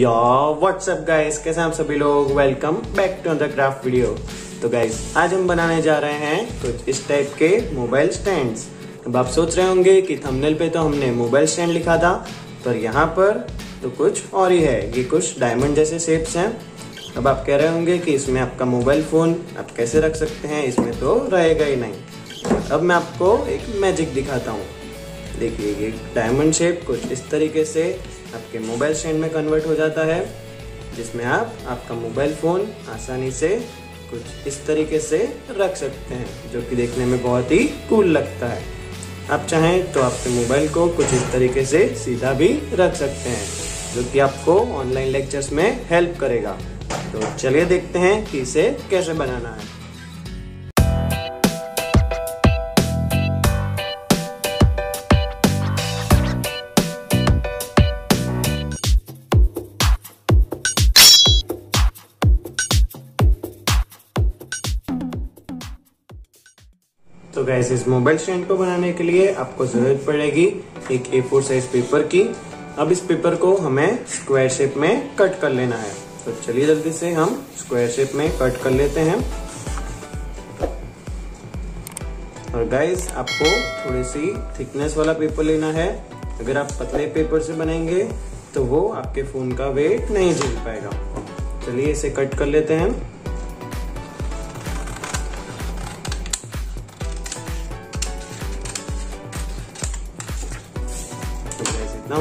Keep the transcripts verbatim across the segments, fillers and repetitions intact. या WhatsApp guys, कैसे हैं आप सभी लोग। Welcome back to another craft video. तो गाइस आज हम बनाने जा रहे हैं कुछ इस टाइप के मोबाइल स्टैंड्स। अब आप सोच रहे होंगे कि थंबनेल पे तो हमने मोबाइल स्टैंड लिखा था, पर यहाँ पर तो कुछ और ही है। ये कुछ डायमंड जैसे शेप्स हैं। अब आप कह रहे होंगे कि इसमें आपका मोबाइल फ़ोन आप कैसे रख सकते हैं, इसमें तो रहेगा ही नहीं। अब मैं आपको एक मैजिक दिखाता हूँ। देखिए ये डायमंड शेप कुछ इस तरीके से आपके मोबाइल स्टैंड में कन्वर्ट हो जाता है, जिसमें आप आपका मोबाइल फ़ोन आसानी से कुछ इस तरीके से रख सकते हैं, जो कि देखने में बहुत ही कूल लगता है। आप चाहें तो आपके मोबाइल को कुछ इस तरीके से सीधा भी रख सकते हैं, जो कि आपको ऑनलाइन लेक्चर्स में हेल्प करेगा। तो चलिए देखते हैं कि इसे कैसे बनाना है। तो गाइस इस मोबाइल स्टैंड को बनाने के लिए आपको ज़रूरत पड़ेगी एक ए फोर साइज पेपर की। अब इस पेपर को हमें स्क्वायर शेप में कट कर लेना है। तो चलिए जल्दी से हम स्क्वायर शेप में कट कर लेते हैं। और गाइस आपको थोड़ी सी थिकनेस वाला पेपर लेना है। अगर आप पतले पेपर से बनाएंगे तो वो आपके फ़ोन का वेट नहीं झेल पाएगा। चलिए इसे कट कर लेते हैं।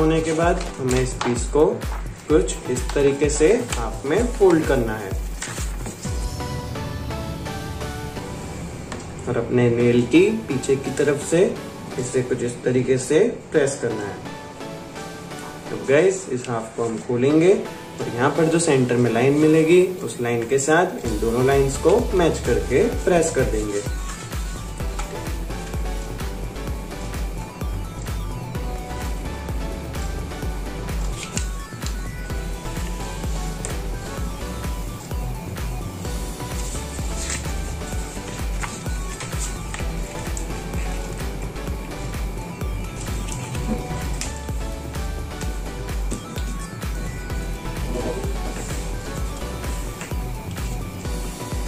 होने के बाद हमें इस पीस को कुछ इस तरीके से हाफ में फोल्ड करना है और अपने नेल की पीछे की तरफ से इसे कुछ इस तरीके से प्रेस करना है। तो गैस इस हाफ को हम खोलेंगे और यहाँ पर जो सेंटर में लाइन मिलेगी उस लाइन के साथ इन दोनों लाइंस को मैच करके प्रेस कर देंगे।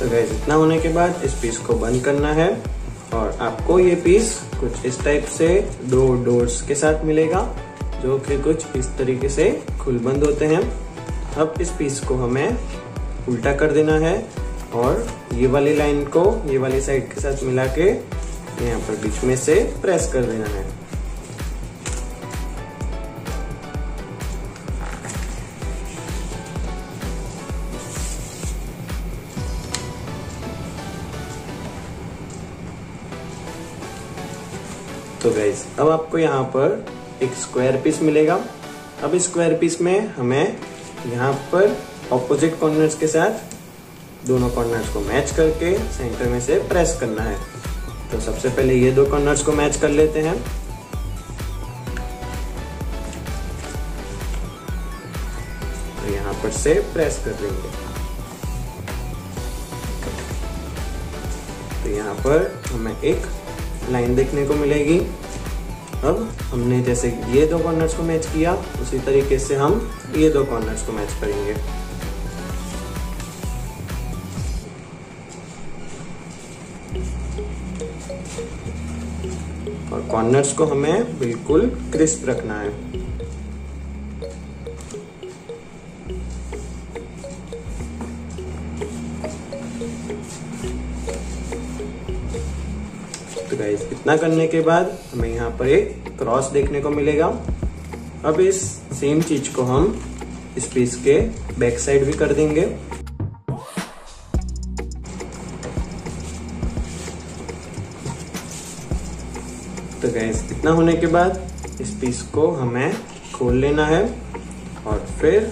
तो गाइस इतना होने के बाद इस पीस को बंद करना है और आपको ये पीस कुछ इस टाइप से दो डोर्स के साथ मिलेगा, जो कि कुछ इस तरीके से खुल बंद होते हैं। अब इस पीस को हमें उल्टा कर देना है और ये वाली लाइन को ये वाली साइड के साथ मिला के यहाँ पर बीच में से प्रेस कर देना है। तो गाइस अब आपको यहाँ पर एक स्क्वायर पीस मिलेगा। अब इस स्क्वायर पीस में हमें यहाँ पर ऑपोजिट कॉर्नर्स के साथ दोनों कॉर्नर्स को मैच करके सेंटर में से प्रेस करना है। तो सबसे पहले ये दो कॉर्नर्स को मैच कर लेते हैं। तो यहाँ पर से प्रेस कर लेंगे। तो यहाँ पर हमें एक लाइन देखने को मिलेगी। अब हमने जैसे ये दो कॉर्नर्स को मैच किया, उसी तरीके से हम ये दो कॉर्नर्स को मैच करेंगे। और कॉर्नर्स को हमें बिल्कुल क्रिस्प रखना है। तो गाइस इतना करने के बाद हमें यहाँ पर एक क्रॉस देखने को मिलेगा। अब इस सेम चीज को हम इस पीस के बैक साइड भी कर देंगे। तो गाइस इतना होने के बाद इस पीस को हमें खोल लेना है और फिर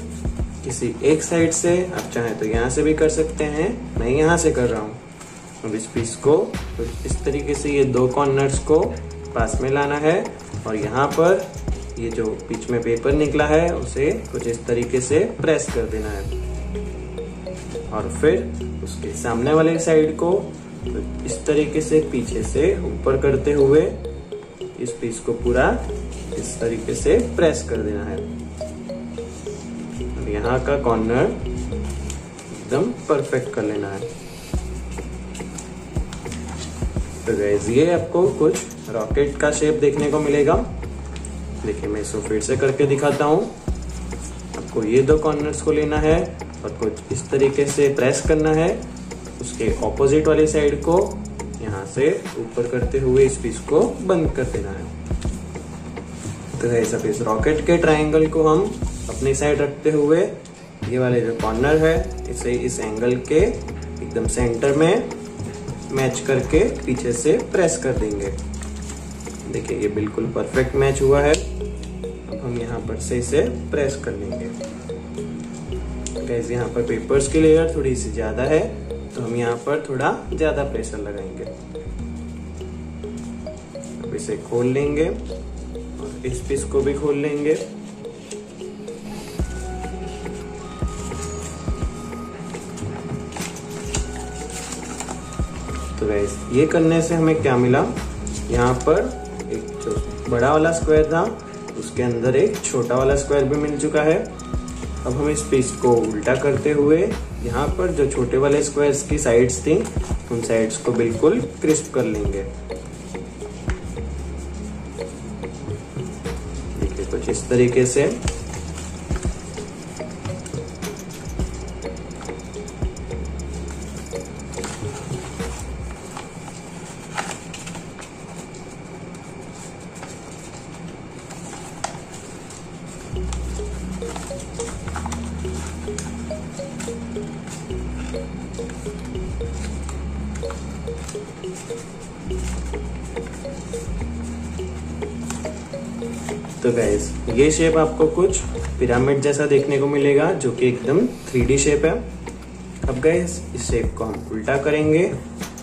किसी एक साइड से, आप चाहें तो यहाँ से भी कर सकते हैं, मैं यहाँ से कर रहा हूँ। अब इस पीस को तो इस तरीके से ये दो कॉर्नर्स को पास में लाना है और यहाँ पर ये जो बीच में पेपर निकला है उसे कुछ इस तरीके से प्रेस कर देना है। और फिर उसके सामने वाले साइड को तो इस तरीके से पीछे से ऊपर करते हुए इस पीस को पूरा इस तरीके से प्रेस कर देना है। यहाँ का कॉर्नर एकदम परफेक्ट कर लेना है। तो गाइस ये आपको कुछ रॉकेट का शेप देखने को मिलेगा। देखिए मैं इसको फिर से करके दिखाता हूँ। आपको ये दो कॉर्नर्स को लेना है और कुछ इस तरीके से प्रेस करना है। उसके ऑपोजिट वाली साइड को यहाँ से ऊपर करते हुए इस पीस को बंद कर देना है। तो गाइस अब इस रॉकेट के ट्राइंगल को हम अपनी साइड रखते हुए ये वाले जो कॉर्नर है इसे इस एंगल के एकदम सेंटर में मैच करके पीछे से प्रेस कर देंगे। देखिए ये बिल्कुल परफेक्ट मैच हुआ है। अब हम यहाँ पर से इसे प्रेस कर लेंगे। गाइस यहाँ पर पेपर्स की लेयर थोड़ी सी ज़्यादा है तो हम यहाँ पर थोड़ा ज़्यादा प्रेशर लगाएंगे। अब इसे खोल लेंगे और इस पीस को भी खोल लेंगे। तो गाइस ये करने से हमें क्या मिला, यहाँ पर एक जो बड़ा वाला स्क्वायर था उसके अंदर एक छोटा वाला स्क्वायर भी मिल चुका है। अब हम इस पीस को उल्टा करते हुए यहाँ पर जो छोटे वाले स्क्वायर्स की साइड्स थी उन साइड्स को बिल्कुल क्रिस्प कर लेंगे। देखिए कुछ इस तरीके से। तो गाइस ये शेप आपको कुछ पिरामिड जैसा देखने को मिलेगा जो कि एकदम थ्री डी शेप है। अब गाइस इस शेप को हम उल्टा करेंगे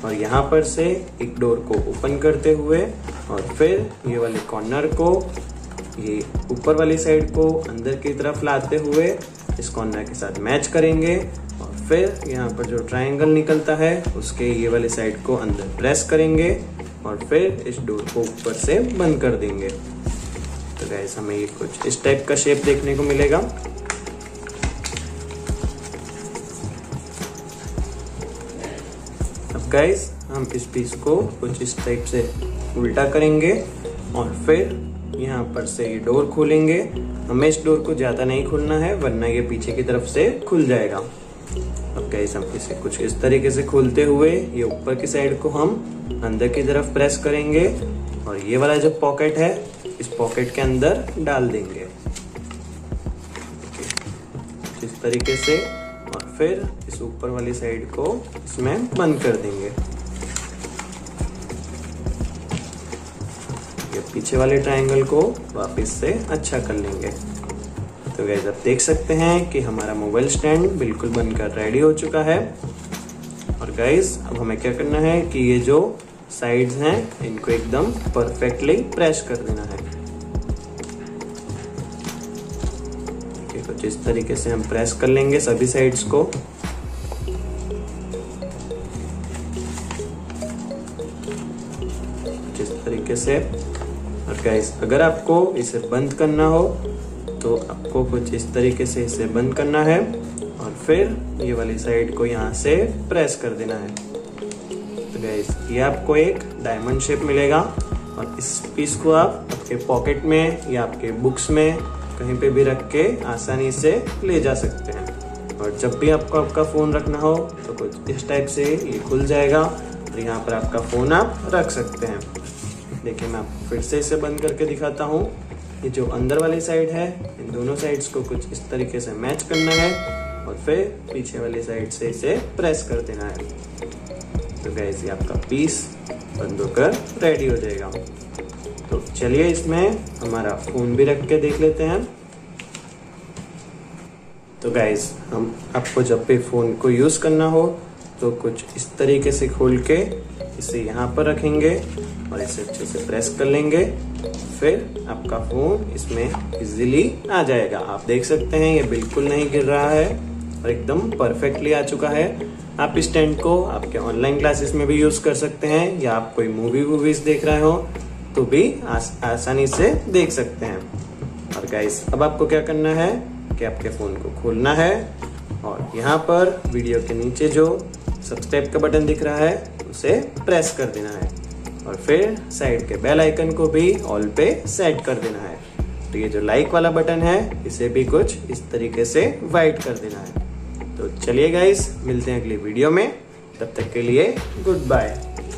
और यहाँ पर से एक डोर को ओपन करते हुए और फिर ये वाले कॉर्नर को ये ऊपर वाली साइड को अंदर की तरफ लाते हुए इस कॉर्नर के साथ मैच करेंगे और फिर यहाँ पर जो ट्रायंगल निकलता है उसके ये वाले साइड को अंदर प्रेस करेंगे और फिर इस डोर को ऊपर से बंद कर देंगे। तो गाइस हमें ये कुछ इस टाइप का शेप देखने को मिलेगा। अब गाइस हम इस पीस को कुछ इस टाइप से उल्टा करेंगे और फिर यहाँ पर से ये डोर खोलेंगे। हमें इस डोर को ज़्यादा नहीं खोलना है वरना ये पीछे की तरफ से खुल जाएगा। अब गाइस हम इसे कुछ इस तरीके से खोलते हुए ये ऊपर की साइड को हम अंदर की तरफ प्रेस करेंगे और ये वाला जो पॉकेट है इस पॉकेट के अंदर डाल देंगे इस तरीके से और फिर इस ऊपर वाली साइड को इसमें बंद कर देंगे। ये पीछे वाले ट्रायंगल को वापस से अच्छा कर लेंगे। तो गाइस आप देख सकते हैं कि हमारा मोबाइल स्टैंड बिल्कुल बनकर रेडी हो चुका है। और गाइस अब हमें क्या करना है कि ये जो साइड्स हैं इनको एकदम परफेक्टली प्रेस कर देना है। कुछ इस तरीके से हम प्रेस कर लेंगे सभी साइड्स को। कुछ इस तरीके से। और गाइस अगर आपको इसे बंद करना हो तो आपको कुछ इस तरीके से इसे बंद करना है और फिर ये वाली साइड को यहाँ से प्रेस कर देना है। गाइस ये आपको एक डायमंड शेप मिलेगा और इस पीस को आप आपके पॉकेट में या आपके बुक्स में कहीं पे भी रख के आसानी से ले जा सकते हैं। और जब भी आपको आपका फ़ोन रखना हो तो कुछ इस टाइप से ये खुल जाएगा और यहाँ पर आपका फ़ोन आप रख सकते हैं। देखिए मैं आपको फिर से इसे बंद करके दिखाता हूँ। ये जो अंदर वाली साइड है इन दोनों साइड्स को कुछ इस तरीके से मैच करना है और फिर पीछे वाली साइड से इसे प्रेस कर देना है। तो गाइस ये आपका पीस बंद होकर रेडी हो जाएगा। तो चलिए इसमें हमारा फोन भी रख के देख लेते हैं। तो गाइस हम आपको जब भी फ़ोन को यूज़ करना हो तो कुछ इस तरीके से खोल के इसे यहाँ पर रखेंगे और इसे अच्छे से प्रेस कर लेंगे। फिर आपका फ़ोन इसमें इजीली आ जाएगा। आप देख सकते हैं ये बिल्कुल नहीं गिर रहा है और एकदम परफेक्टली आ चुका है। आप इस स्टैंड को आपके ऑनलाइन क्लासेस में भी यूज़ कर सकते हैं या आप कोई मूवी वूवीज़ देख रहे हो तो भी आस, आसानी से देख सकते हैं। और गाइस अब आपको क्या करना है के आपके फ़ोन को खोलना है और यहाँ पर वीडियो के नीचे जो सब्सक्राइब का बटन दिख रहा है उसे प्रेस कर देना है और फिर साइड के बेल आइकन को भी ऑल पे सेट कर देना है। तो ये जो लाइक वाला बटन है इसे भी कुछ इस तरीके से वाइड कर देना है। तो चलिए गाइस, मिलते हैं अगली वीडियो में, तब तक के लिए गुड बाय।